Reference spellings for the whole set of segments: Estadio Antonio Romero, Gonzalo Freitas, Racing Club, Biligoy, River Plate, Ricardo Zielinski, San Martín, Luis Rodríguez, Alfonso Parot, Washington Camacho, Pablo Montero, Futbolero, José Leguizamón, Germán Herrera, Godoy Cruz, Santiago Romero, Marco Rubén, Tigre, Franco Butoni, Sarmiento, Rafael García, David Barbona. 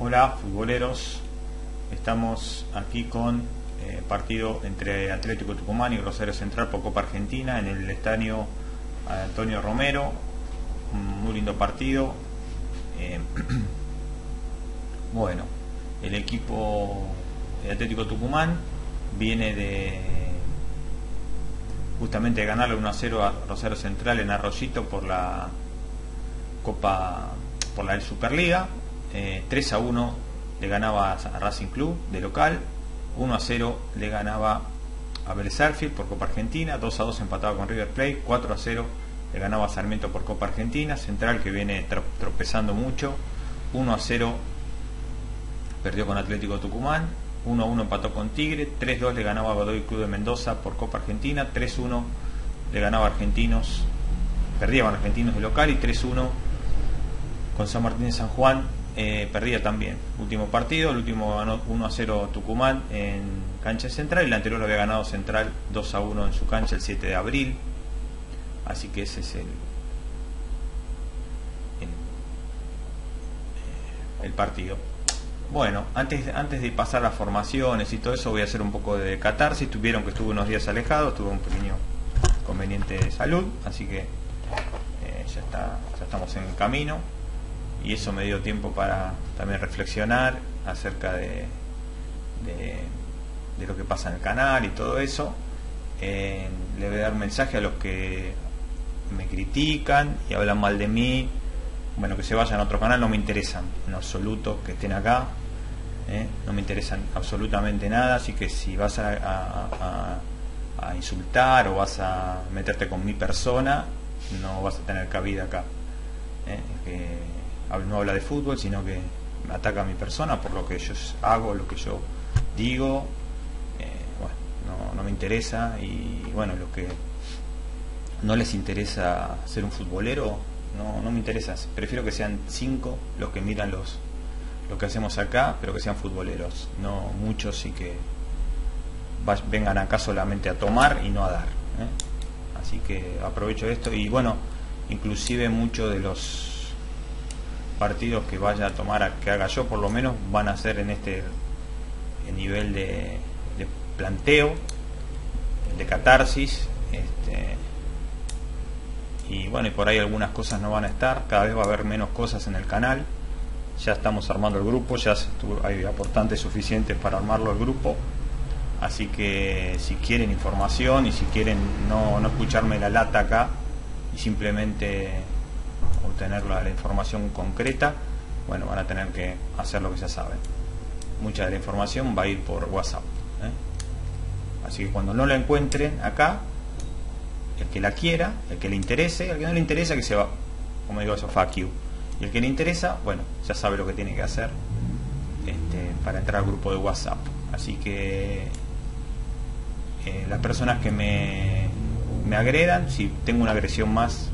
Hola futboleros, estamos aquí con partido entre Atlético Tucumán y Rosario Central por Copa Argentina en el Estadio Antonio Romero. Un muy lindo partido. Bueno, el equipo de Atlético Tucumán viene de justamente ganarle 1-0 a Rosario Central en Arroyito por la Copa, por la Superliga. 3-1 le ganaba a Racing Club de local, 1-0 le ganaba a Vélez Sarsfield por Copa Argentina, 2-2 empatado con River Plate, 4-0 le ganaba a Sarmiento por Copa Argentina. Central, que viene tropezando mucho, 1-0 perdió con Atlético Tucumán, 1-1 empató con Tigre, 3-2 le ganaba a Godoy Cruz de Mendoza por Copa Argentina, 3-1 le ganaba a Argentinos, perdía con Argentinos de local, y 3-1 con San Martín de San Juan. Perdía también. Último partido, el último ganó 1-0 Tucumán en cancha Central, y el anterior lo había ganado Central 2-1 en su cancha el 7 de abril. Así que ese es el partido. Bueno, antes de pasar las formaciones y todo eso, voy a hacer un poco de catarsis. Tuvieron que estuve unos días alejado, tuve un pequeño conveniente de salud, así que ya estamos en el camino. Y eso me dio tiempo para también reflexionar acerca de lo que pasa en el canal y todo eso. Le voy a dar un mensaje a los que me critican y hablan mal de mí. Bueno, que se vayan a otro canal, no me interesan en absoluto que estén acá. No me interesan absolutamente nada. Así que si vas a insultar o vas a meterte con mi persona, no vas a tener cabida acá. No habla de fútbol, sino que me ataca a mi persona por lo que yo hago, lo que yo digo. Bueno, no me interesa. Y bueno, lo que no les interesa ser un futbolero, no me interesa. Prefiero que sean 5 los que miran lo que hacemos acá, pero que sean futboleros, no muchos, y que vengan acá solamente a tomar y no a dar. Así que aprovecho esto. Y bueno, inclusive muchos de los partidos que vaya a tomar, que haga yo, por lo menos van a ser en este nivel de planteo, de catarsis, y bueno, y por ahí algunas cosas no van a estar. Cada vez va a haber menos cosas en el canal. Ya estamos armando el grupo, ya hay aportantes suficientes para armarlo el grupo. Así que si quieren información y si quieren no escucharme la lata acá y simplemente obtener la información concreta, bueno, van a tener que hacer lo que ya saben. Mucha de la información va a ir por WhatsApp, así que cuando no la encuentren acá, el que la quiera, el que le interese, el que no le interesa, que se va, como digo yo, fuck you. Y el que le interesa, bueno, ya sabe lo que tiene que hacer para entrar al grupo de WhatsApp. Así que las personas que me agredan, si tengo una agresión más,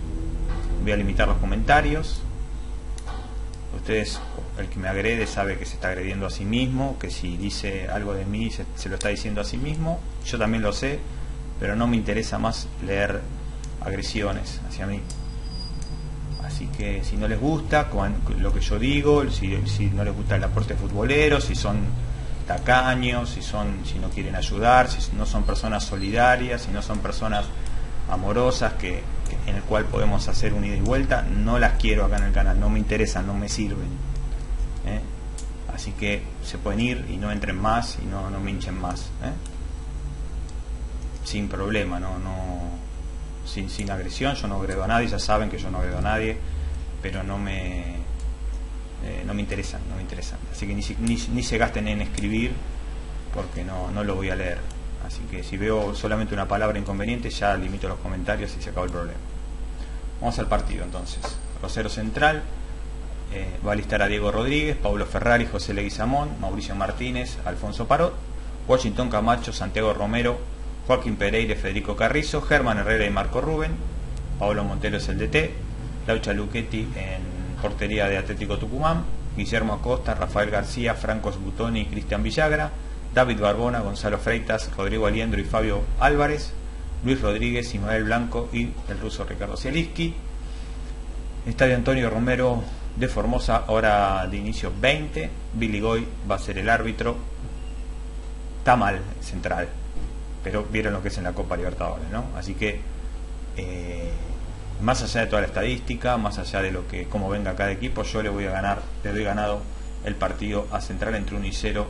voy a limitar los comentarios. Ustedes, el que me agrede sabe que se está agrediendo a sí mismo, que si dice algo de mí se lo está diciendo a sí mismo. Yo también lo sé, pero no me interesa más leer agresiones hacia mí. Así que si no les gusta lo que yo digo, si no les gusta el aporte futbolero, si son tacaños, si no quieren ayudar, si no son personas solidarias, si no son personas amorosas, que en el cual podemos hacer un ida y vuelta, no las quiero acá en el canal, no me interesan, no me sirven. Así que se pueden ir y no entren más y no me hinchen más, sin problema, sin agresión. Yo no agredo a nadie, ya saben que yo no agredo a nadie, pero no me interesan, así que ni se gasten en escribir, porque no lo voy a leer. Así que si veo solamente una palabra inconveniente, ya limito los comentarios y se acabó el problema. Vamos al partido entonces. Rosario Central va a alistar a Diego Rodríguez, Pablo Ferrari, José Leguizamón, Mauricio Martínez, Alfonso Parot, Washington Camacho, Santiago Romero, Joaquín Pereira, Federico Carrizo, Germán Herrera y Marco Rubén. Pablo Montero es el DT. Laucha Lucchetti en portería de Atlético Tucumán, Guillermo Acosta, Rafael García, Franco Butoni y Cristian Villagra, David Barbona, Gonzalo Freitas, Rodrigo Aliendro y Fabio Álvarez, Luis Rodríguez, Ismael Blanco y el ruso Ricardo Zielinski. Estadio Antonio Romero de Formosa, hora de inicio 20. Biligoy va a ser el árbitro. Está mal Central, pero vieron lo que es en la Copa Libertadores, ¿no? Así que más allá de toda la estadística, más allá de lo que como venga cada equipo, yo le voy a ganar, le doy ganado el partido a Central entre 1-0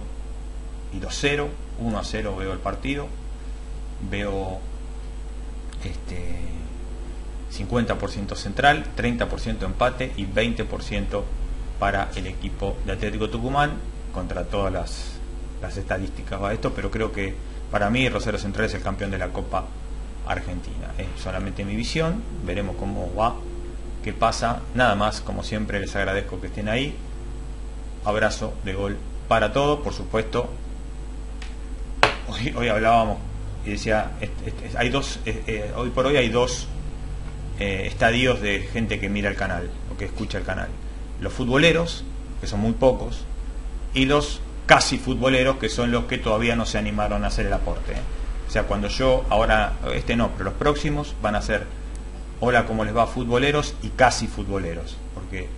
y 2-0, 1-0 veo el partido, veo 50% Central, 30% empate y 20% para el equipo de Atlético Tucumán. Contra todas las estadísticas va esto, pero creo que para mí Rosario Central es el campeón de la Copa Argentina. Es solamente mi visión, veremos cómo va, qué pasa. Nada más, como siempre les agradezco que estén ahí. Abrazo de gol para todos, por supuesto. Hoy hablábamos y decía, hay dos, hoy por hoy hay dos estadios de gente que mira el canal o que escucha el canal: los futboleros, que son muy pocos, y los casi futboleros, que son los que todavía no se animaron a hacer el aporte. O sea, cuando yo, ahora, no, pero los próximos van a ser hola, ¿cómo les va?, futboleros y casi futboleros, porque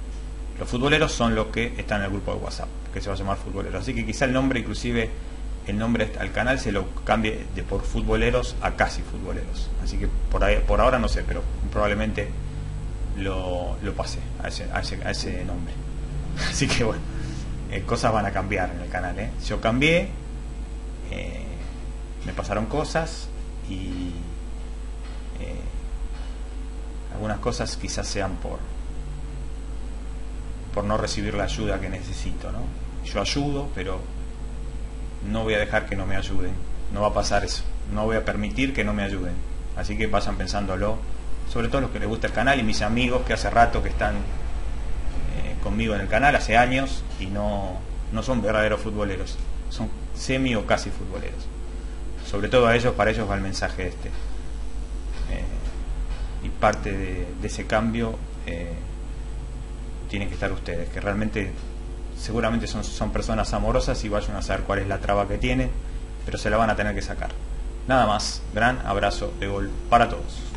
los futboleros son los que están en el grupo de WhatsApp, que se va a llamar futboleros. Así que quizá el nombre, inclusive el nombre al canal, se lo cambie de por futboleros a casi futboleros. Así que por ahora no sé, pero probablemente lo pase a ese nombre. Así que bueno, cosas van a cambiar en el canal, ¿eh? Yo cambié, me pasaron cosas y algunas cosas quizás sean por no recibir la ayuda que necesito, ¿no? Yo ayudo, pero no voy a dejar que no me ayuden, no va a pasar eso, no voy a permitir que no me ayuden. Así que vayan pensándolo, sobre todo los que les gusta el canal y mis amigos que hace rato que están conmigo en el canal, hace años, y no son verdaderos futboleros, son semi o casi futboleros. Sobre todo a ellos, para ellos va el mensaje este, y parte de ese cambio tienen que estar ustedes, que realmente seguramente son personas amorosas y vayan a saber cuál es la traba que tienen, pero se la van a tener que sacar. Nada más, gran abrazo de gol para todos.